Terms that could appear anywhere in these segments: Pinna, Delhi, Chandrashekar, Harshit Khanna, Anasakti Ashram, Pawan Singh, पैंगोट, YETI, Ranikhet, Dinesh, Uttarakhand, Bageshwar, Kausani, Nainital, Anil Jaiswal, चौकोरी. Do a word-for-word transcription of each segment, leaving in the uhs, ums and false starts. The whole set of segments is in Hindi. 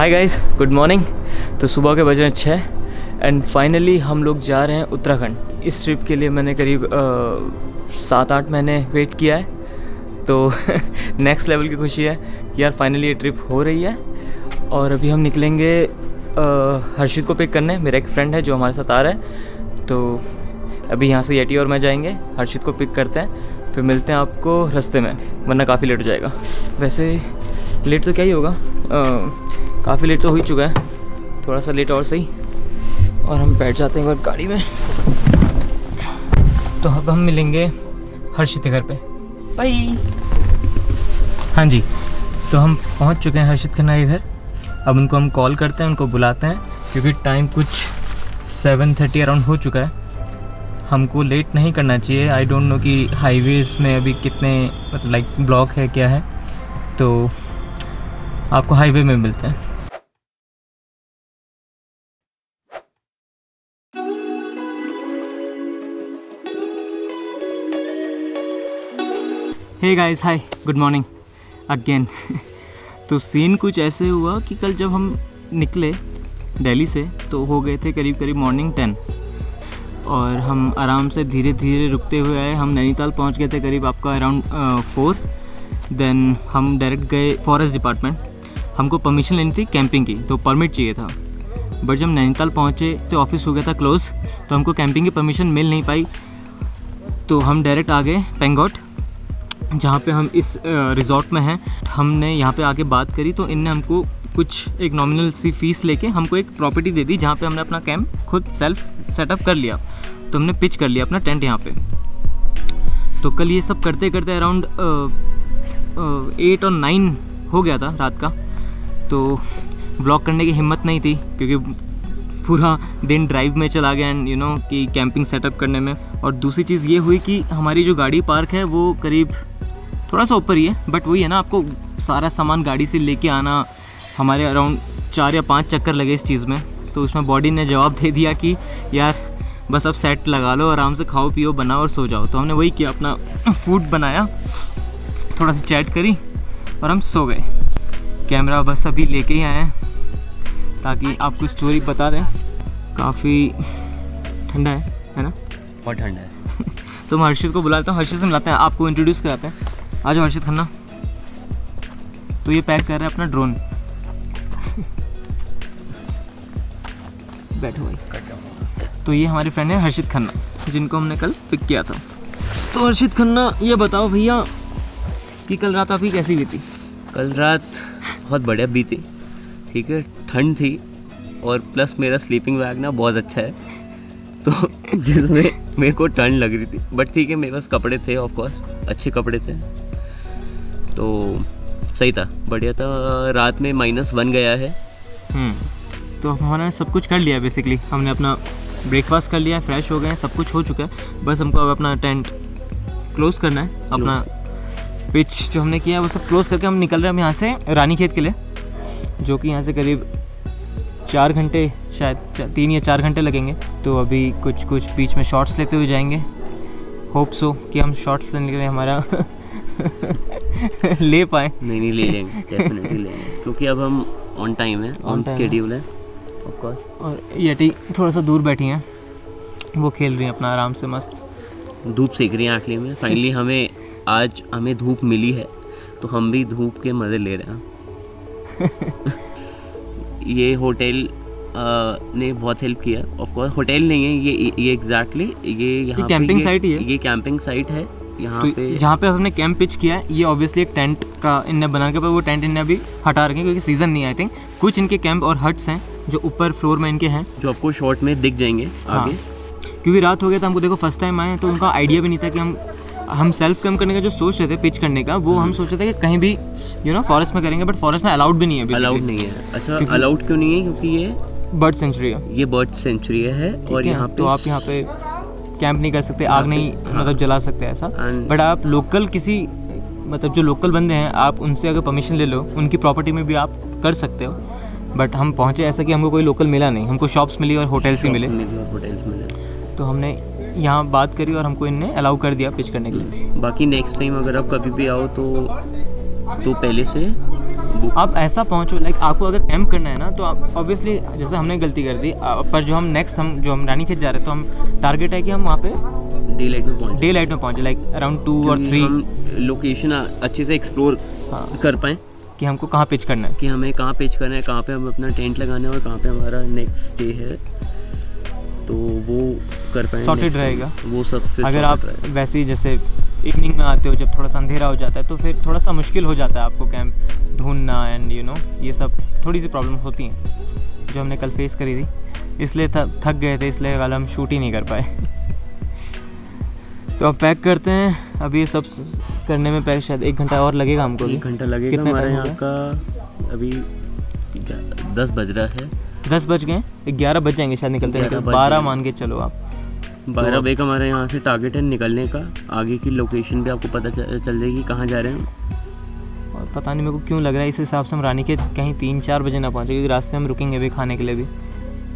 हाय गाइस, गुड मॉर्निंग। तो सुबह के बज रहे छः एंड फाइनली हम लोग जा रहे हैं उत्तराखंड। इस ट्रिप के लिए मैंने करीब सात आठ महीने वेट किया है, तो नेक्स्ट लेवल की खुशी है कि यार फाइनली ये ट्रिप हो रही है। और अभी हम निकलेंगे हर्षित को पिक करने। मेरा एक फ्रेंड है जो हमारे साथ आ रहा है, तो अभी यहाँ से येटी और मैं जाएंगे, हर्षित को पिक करते हैं, फिर मिलते हैं आपको रास्ते में, वरना काफ़ी लेट हो जाएगा। वैसे लेट तो क्या ही होगा, काफ़ी लेट तो हो ही चुका है, थोड़ा सा लेट और सही। और हम बैठ जाते हैं एक बार गाड़ी में। तो अब हम मिलेंगे हर्षित के घर पे। बाय। हाँ जी, तो हम पहुंच चुके हैं हर्षित खन्ना के घर। अब उनको हम कॉल करते हैं, उनको बुलाते हैं, क्योंकि टाइम कुछ सेवन थर्टी अराउंड हो चुका है। हमको लेट नहीं करना चाहिए। आई डोंट नो कि हाईवेज़ में अभी कितने मतलब लाइक ब्लॉक है क्या है, तो आपको हाईवे में मिलते हैं। Hey guys, hi, good morning again. तो सीन कुछ ऐसे हुआ कि कल जब हम निकले दिल्ली से तो हो गए थे करीब करीब मॉर्निंग टेन, और हम आराम से धीरे धीरे रुकते हुए आए। हम नैनीताल पहुंच गए थे करीब आपका अराउंड फोर। देन हम डायरेक्ट गए फॉरेस्ट डिपार्टमेंट। हमको परमिशन लेनी थी कैंपिंग की, तो परमिट चाहिए था, बट जब नैनीताल पहुँचे तो ऑफिस हो गया था क्लोज़, तो हमको कैंपिंग की परमिशन मिल नहीं पाई। तो हम डायरेक्ट आ गए पैंगोट, जहाँ पे हम इस रिज़ॉर्ट में हैं। हमने यहाँ पे आके बात करी तो इनने हमको कुछ एक नॉमिनल सी फीस लेके हमको एक प्रॉपर्टी दे दी, जहाँ पे हमने अपना कैंप खुद सेल्फ सेटअप कर लिया। तो हमने पिच कर लिया अपना टेंट यहाँ पे। तो कल ये सब करते करते अराउंड एट और नाइन हो गया था रात का, तो व्लॉग करने की हिम्मत नहीं थी क्योंकि पूरा दिन ड्राइव में चला गया एंड यू नो कि कैंपिंग सेटअप करने में। और दूसरी चीज़ ये हुई कि हमारी जो गाड़ी पार्क है वो करीब थोड़ा सा ऊपर ही है, बट वही है ना, आपको सारा सामान गाड़ी से लेके आना। हमारे अराउंड चार या पांच चक्कर लगे इस चीज़ में, तो उसमें बॉडी ने जवाब दे दिया कि यार बस अब सेट लगा लो, आराम से खाओ पियो बनाओ और सो जाओ। तो हमने वही किया, अपना फूड बनाया, थोड़ा सा चैट करी और हम सो गए। कैमरा बस अभी लेके ही आए हैं ताकि आपको स्टोरी बता दें। काफ़ी ठंडा है, है ना? बहुत ठंडा है। तो मैं हर्षित को बुलाता हूँ, हर्षित से मिलाते हैं, आपको इंट्रोड्यूस कराते हैं। आज हर्षित खन्ना। तो ये पैक कर रहा है अपना ड्रोन। बैठो भाई। तो ये हमारे फ्रेंड है हर्षित खन्ना, जिनको हमने कल पिक किया था। तो हर्षित खन्ना, ये बताओ भैया कि कल रात आपकी कैसी बीती? कल रात बहुत बढ़िया बीती, ठीक है। ठंड थी और प्लस मेरा स्लीपिंग बैग ना बहुत अच्छा है, तो जिसमें मेरे को ठंड लग रही थी, बट ठीक है, मेरे पास कपड़े थे, ऑफ कोर्स अच्छे कपड़े थे, तो सही था, बढ़िया था। रात में माइनस वन गया है। तो हमने सब कुछ कर लिया बेसिकली। हमने अपना ब्रेकफास्ट कर लिया, फ्रेश हो गए, सब कुछ हो चुका है। बस हमको अब अपना टेंट क्लोज करना है, अपना पिच जो हमने किया है वो सब क्लोज करके हम निकल रहे हैं हम यहाँ से रानीखेत के लिए, जो कि यहाँ से करीब चार घंटे शायद तीन या चार घंटे लगेंगे। तो अभी कुछ कुछ बीच में शॉर्ट्स लेते हुए जाएंगे। होप सो कि हम शॉर्ट्स लेने के लिए हमारा ले पाए। नहीं नहीं ले लेंगे, डेफिनेटली ले लेंगे, क्योंकि अब हम ऑन टाइम है, ऑन स्केड्यूल है, ऑफ कोर्स। और येटी थोड़ा सा दूर बैठी हैं, वो खेल रही हैं अपना आराम से, मस्त धूप सेक रही हैं आखिरी में। फाइनली हमें आज हमें धूप मिली है, तो हम भी धूप के मज़े ले रहे हैं। ये होटल ने बहुत हेल्प किया। ऑफ कोर्स होटल नहीं है ये, ये एग्जैक्टली ये यहाँ कैंपिंग साइट ही है, ये कैंपिंग साइट है यहाँ तो पे, जहाँ पे हमने कैंप पिच किया है। ये ऑब्वियसली एक टेंट का इनने बना के, पर वो टेंट इनने अभी हटा रखे क्योंकि सीज़न नहीं है आई थिंक। कुछ इनके कैंप और हट्स हैं जो ऊपर फ्लोर में इनके हैं, जो आपको शॉर्ट में दिख जाएंगे आगे। हाँ। क्योंकि रात हो गया था हमको, देखो फर्स्ट टाइम आए, तो उनका आइडिया भी नहीं था कि हम हम सेल्फ कैंप करने का जो सोच रहे थे, पिच करने का, वो हम सोच रहे थे कि कहीं भी यू नो फॉरेस्ट में करेंगे, बट फॉरेस्ट में अलाउड भी नहीं है। अलाउड नहीं है। अच्छा, अलाउड क्यों नहीं है? क्योंकि ये बर्ड सेंचुरी है, ये बर्ड सेंचुरी है, और यहाँ पे आप यहाँ पे कैंप नहीं कर सकते, आग नहीं मतलब जला सकते ऐसा। बट आप लोकल किसी मतलब जो लोकल बंदे हैं, आप उनसे अगर परमिशन ले लो, उनकी प्रॉपर्टी में भी आप कर सकते हो। बट हम पहुँचे ऐसा कि हमको कोई लोकल मिला नहीं, हमको शॉप्स मिली और होटल्स ही मिले, होटल्स मिले। तो हमने यहाँ बात करी और हमको इनने अलाउ कर दिया पिच करने के लिए। बाकी नेक्स्ट टाइम अगर आप कभी भी आओ तो तो पहले से आप ऐसा पहुँचो, लाइक आपको अगर कैंप करना है ना तो आप ऑब्वियसली जैसे हमने गलती कर दी, पर जो हम नेक्स्ट हम जो हम रानीखेत जा रहे हैं तो हम टारगेट है कि हम वहाँ पे डे लाइट में पहुँचे डे लाइट में पहुँचे लाइक अराउंड टू और थ्री लोकेशन अच्छे से एक्सप्लोर कर पाएँ कि हमको कहाँ पिच करना है, कि हमें कहाँ पिच करना है, कहाँ पे हम अपना टेंट लगाना है और कहाँ पे हमारा नेक्स्ट स्टे है, तो वो कर पाएंगे। सॉर्टेड रहेगा वो सब। अगर आप वैसे ही जैसे इवनिंग में आते हो जब थोड़ा सा अंधेरा हो जाता है तो फिर थोड़ा सा मुश्किल हो जाता है आपको कैंप ढूंढना एंड यू नो ये सब थोड़ी सी प्रॉब्लम होती हैं जो हमने कल फेस करी थी, इसलिए थक गए थे, इसलिए कल हम शूट ही नहीं कर पाए। तो अब पैक करते हैं, अभी ये सब करने में पैक शायद एक घंटा और लगेगा हमको। एक घंटा लगेगा हमारे यहाँ का। अभी दस बज रहा है, दस बज गए, ग्यारह बज जाएंगे शायद निकलते हैं, बारह मान के चलो आप, बारह बजे का हमारे यहाँ से टारगेट है निकलने का। आगे की लोकेशन भी आपको पता चल जाएगी कहाँ जा रहे हैं। और पता नहीं मेरे को क्यों लग रहा है इस हिसाब से हम रानीखेत कहीं तीन चार बजे ना पहुँचे, क्योंकि रास्ते हम रुकेंगे भी खाने के लिए भी,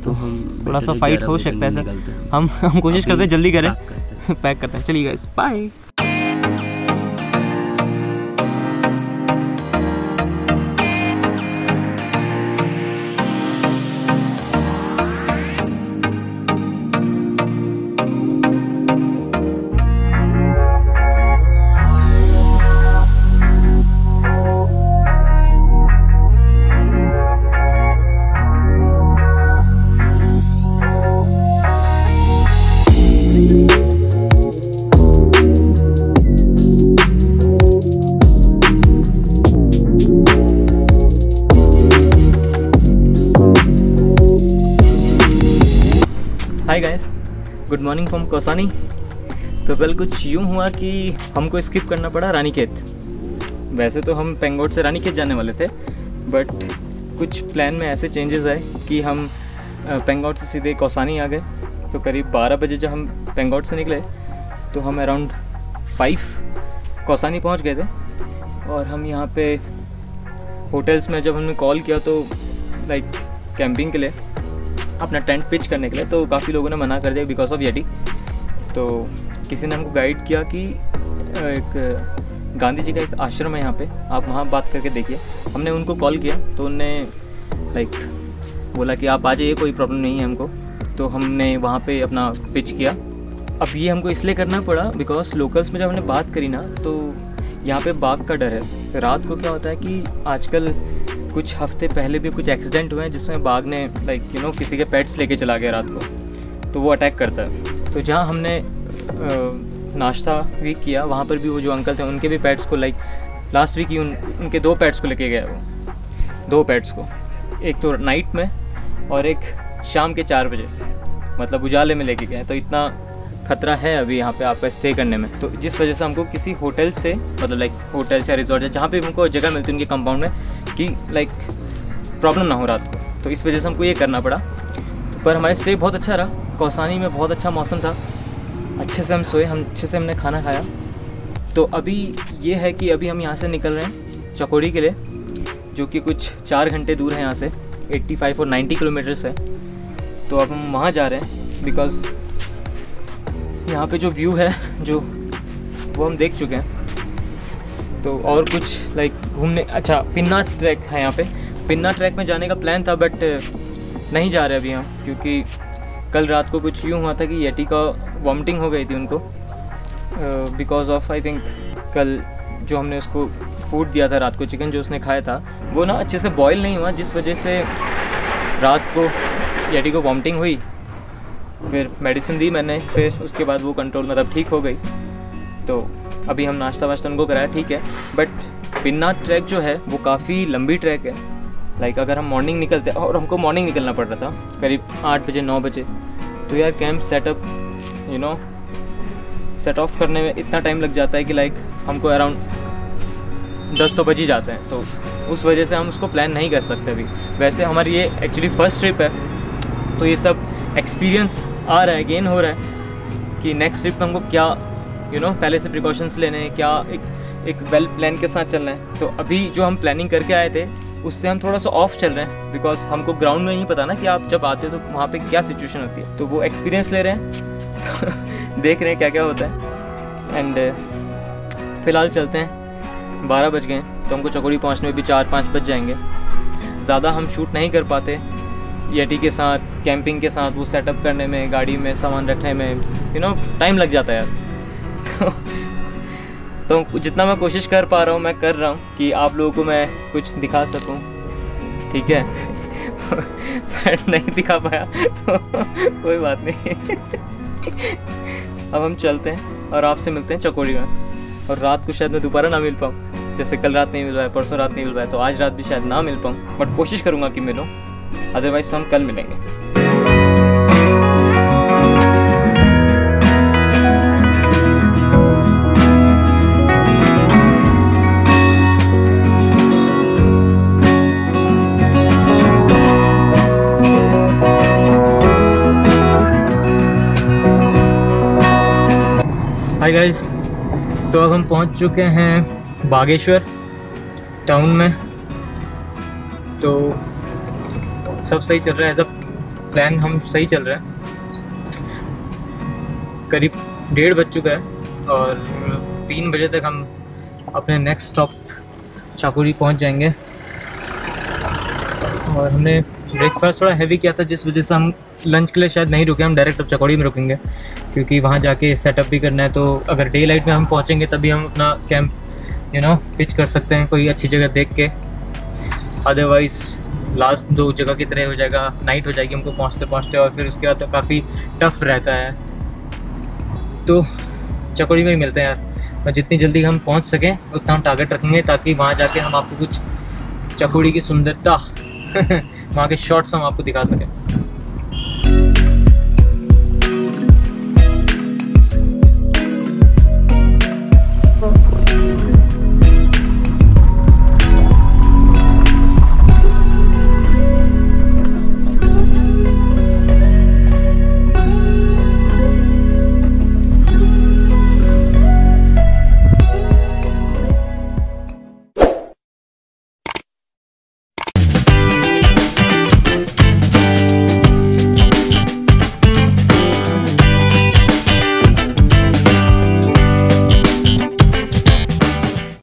तो हम थोड़ा सा फाइट हो सकता है सर। हम हम कोशिश करते हैं जल्दी करें, पैक करते हैं। चलिए guys bye. Hi guys, good morning from Kausani. तो कल कुछ यूँ हुआ कि हमको स्किप करना पड़ा रानीखेत। वैसे तो हम पंगोट से रानीखेत जाने वाले थे, बट कुछ प्लान में ऐसे चेंजेस आए कि हम पंगोट से सीधे कौसानी आ गए। तो करीब बारह बजे जब हम पंगोट से निकले तो हम अराउंड फाइव कौसानी पहुंच गए थे। और हम यहाँ पे होटल्स में जब हमने कॉल किया तो लाइक कैंपिंग के लिए अपना टेंट पिच करने के लिए, तो काफ़ी लोगों ने मना कर दिया बिकॉज ऑफ येटी। तो किसी ने हमको गाइड किया कि एक गांधी जी का एक आश्रम है यहाँ पे, आप वहाँ बात करके देखिए। हमने उनको कॉल किया तो उनने लाइक बोला कि आप आ जाइए, कोई प्रॉब्लम नहीं है हमको। तो हमने वहाँ पे अपना पिच किया। अब ये हमको इसलिए करना पड़ा बिकॉज लोकल्स में जब हमने बात करी ना तो यहाँ पर बाघ का डर है। रात को क्या होता है कि आजकल कुछ हफ्ते पहले भी कुछ एक्सीडेंट हुए हैं जिसमें बाघ ने लाइक यू नो किसी के पेट्स लेके चला गया रात को, तो वो अटैक करता है। तो जहाँ हमने नाश्ता भी किया वहाँ पर भी वो जो अंकल थे उनके भी पेट्स को लाइक लास्ट वीक ही उन, उनके दो पेट्स को लेके गया वो, दो पेट्स को, एक तो नाइट में और एक शाम के चार बजे मतलब उजाले में लेके गए। तो इतना खतरा है अभी यहाँ पे आपका स्टे करने में। तो जिस वजह से हमको किसी होटल से मतलब लाइक होटल या रिजॉर्ट या जहाँ पर हमको जगह मिलती है उनके कंपाउंड में कि लाइक प्रॉब्लम ना हो रात को, तो इस वजह से हमको ये करना पड़ा। तो पर हमारा स्टे बहुत अच्छा रहा, कौसानी में बहुत अच्छा मौसम था, अच्छे से हम सोए, हम अच्छे से हमने खाना खाया। तो अभी ये है कि अभी हम यहाँ से निकल रहे हैं चौकोरी के लिए, जो कि कुछ चार घंटे दूर है यहाँ से, पचासी और नब्बे किलोमीटर्स है। तो अब हम वहाँ जा रहे हैं बिकॉज़ यहाँ पे जो व्यू है जो वो हम देख चुके हैं। तो और कुछ लाइक घूमने, अच्छा पिन्ना ट्रैक है यहाँ पे, पिन्ना ट्रैक में जाने का प्लान था बट नहीं जा रहे अभी हम, क्योंकि कल रात को कुछ यूँ हुआ था कि येटी का वॉमिटिंग हो गई थी उनको बिकॉज ऑफ आई थिंक कल जो हमने उसको फूड दिया था रात को, चिकन जो उसने खाया था वो ना अच्छे से बॉयल नहीं हुआ, जिस वजह से रात को येटी को वॉमिटिंग हुई। फिर मेडिसिन दी मैंने, फिर उसके बाद वो कंट्रोल मतलब ठीक हो गई। तो अभी हम नाश्ता वाश्ता उनको कराया, ठीक है। बट पिन्ना ट्रैक जो है वो काफ़ी लंबी ट्रैक है, लाइक अगर हम मॉर्निंग निकलते हैं, और हमको मॉर्निंग निकलना पड़ रहा था करीब आठ बजे नौ बजे, तो यार camp setup you know set off करने में इतना टाइम लग जाता है कि लाइक हमको अराउंड दस तो बज ही जाते हैं। तो उस वजह से हम उसको प्लान नहीं कर सकते अभी। वैसे हमारी ये एक्चुअली फर्स्ट ट्रिप है, तो ये सब एक्सपीरियंस आ रहा है, गेन हो रहा है कि नेक्स्ट ट्रिप हमको क्या यू you नो know, पहले से प्रिकॉशंस लेने हैं, क्या एक एक वेल प्लान के साथ चलना है। तो अभी जो हम प्लानिंग करके आए थे उससे हम थोड़ा सा ऑफ चल रहे हैं बिकॉज हमको ग्राउंड में नहीं पता ना कि आप जब आते हो तो वहाँ पे क्या सिचुएशन होती है। तो वो एक्सपीरियंस ले रहे हैं, तो देख रहे हैं क्या क्या होता है। एंड फिलहाल चलते हैं, बारह बज गए, तो हमको चौकोरी पहुंचने में भी चार पाँच बज जाएंगे। ज़्यादा हम शूट नहीं कर पाते येटी के साथ, कैंपिंग के साथ, वो सेटअप करने में, गाड़ी में सामान रखने में, यू नो टाइम लग जाता है यार। तो, तो जितना मैं कोशिश कर पा रहा हूँ मैं कर रहा हूँ कि आप लोगों को मैं कुछ दिखा सकूँ, ठीक है। पर नहीं दिखा पाया तो कोई बात नहीं। अब हम चलते हैं और आपसे मिलते हैं चौकोरी में। और रात को शायद मैं दोबारा ना मिल पाऊँ, जैसे कल रात नहीं मिल पाया, परसों रात नहीं मिल पाया, तो आज रात भी शायद ना मिल पाऊँ, बट कोशिश करूँगा कि मिलूँ, अदरवाइज तो हम कल मिलेंगे। हाय गाइस, तो अब हम पहुंच चुके हैं बागेश्वर टाउन में। तो सब सही चल रहा है, सब प्लान हम सही चल रहा है। करीब डेढ़ बज चुका है और तीन बजे तक हम अपने नेक्स्ट स्टॉप चौकोरी पहुंच जाएंगे। और हमने ब्रेकफास्ट थोड़ा हैवी किया था, जिस वजह से हम लंच के लिए शायद नहीं रुके, हम डायरेक्ट अब चौकोरी में रुकेंगे, क्योंकि वहाँ जाके सेटअप भी करना है। तो अगर डे लाइट में हम पहुँचेंगे तभी हम अपना कैंप यू नो पिच कर सकते हैं कोई अच्छी जगह देख के, अदरवाइज़ लास्ट दो जगह की तरह हो जाएगा, नाइट हो जाएगी हमको पहुँचते पहुँचते, और फिर उसके बाद तो काफ़ी टफ रहता है। तो चौकोरी में ही मिलते हैं यार, और जितनी जल्दी हम पहुँच सकें उतना हम टारगेट रखेंगे, ताकि वहाँ जाके हम आपको कुछ चौकोरी की सुंदरता, वहाँ के शॉट्स हम आपको दिखा सकें।